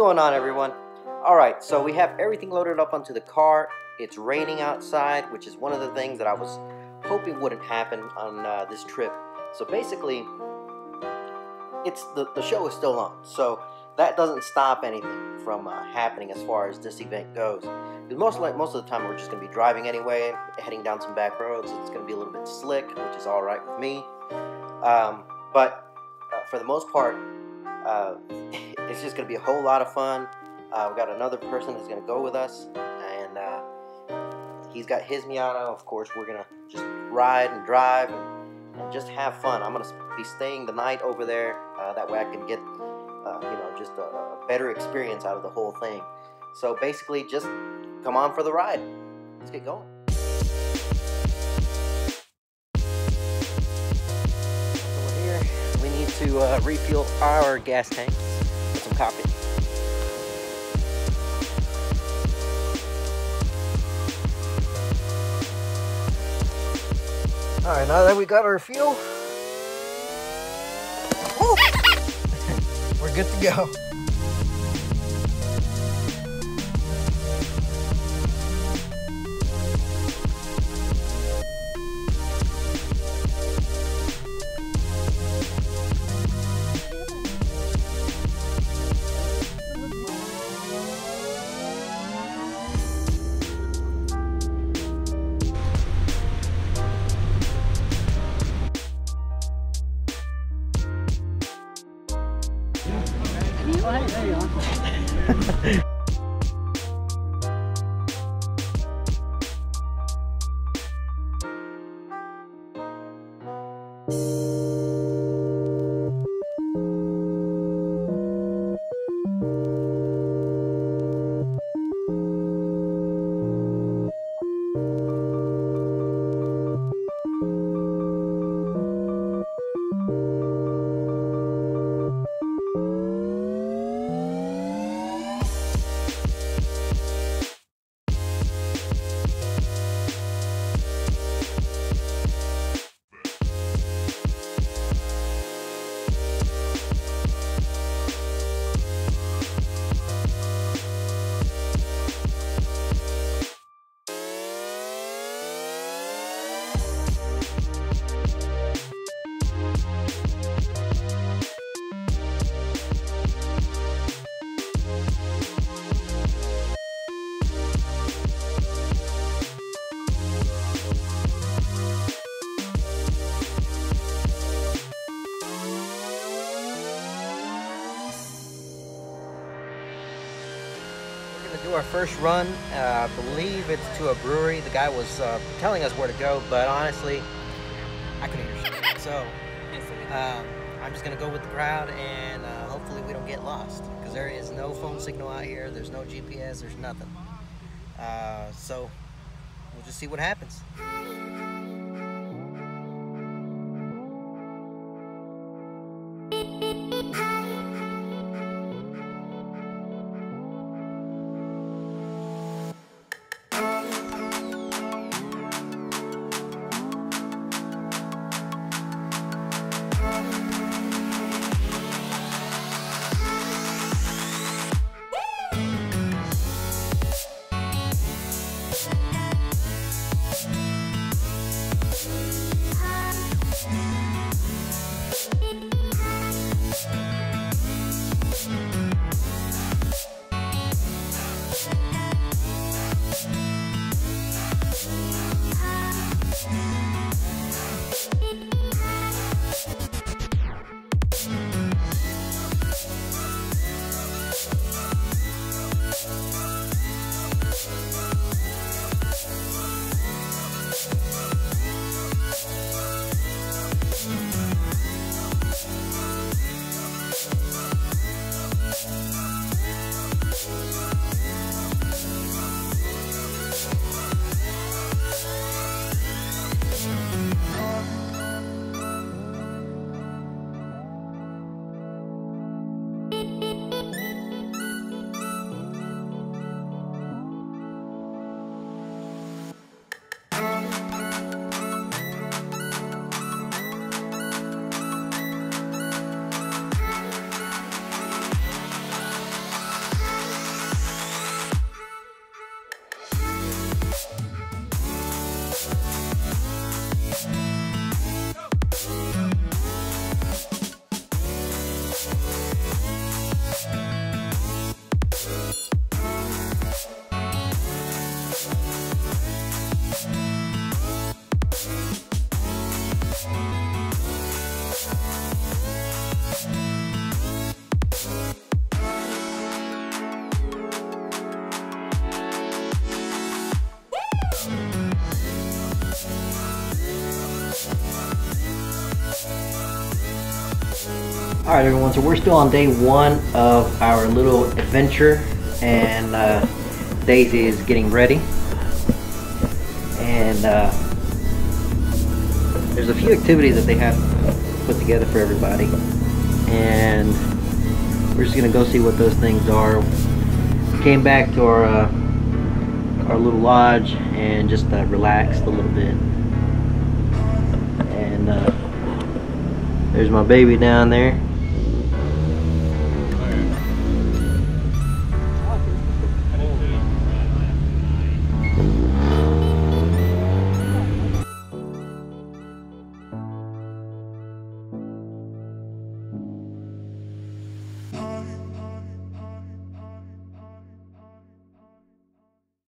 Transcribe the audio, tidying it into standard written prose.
going on, everyone? Alright, so we have everything loaded up onto the car. It's raining outside, which is one of the things that I was hoping wouldn't happen on this trip. So basically, it's the show is still on, so that doesn't stop anything from happening as far as this event goes. Most of the time, we're just going to be driving anyway, heading down some back roads. It's going to be a little bit slick, which is alright with me. But for the most part, it's just going to be a whole lot of fun. We've got another person who's going to go with us, and he's got his Miata. Of course, we're going to just ride and drive and just have fun. I'm going to be staying the night over there. That way I can get just a better experience out of the whole thing. So basically, just come on for the ride. Let's get going. To refuel our gas tank with some coffee. Alright, now that we got our fuel, we're good to go. Oh, hey, there you are. Our first run, I believe it's to a brewery. The guy was telling us where to go, but honestly, I couldn't hear shit. So I'm just gonna go with the crowd, and hopefully we don't get lost, because there is no phone signal out here. There's no GPS. There's nothing. So we'll just see what happens. Alright everyone, so we're still on day one of our little adventure, and Daisy is getting ready, and there's a few activities that they have put together for everybody, and we're just going to go see what those things are. Came back to our little lodge and just relaxed a little bit, and there's my baby down there.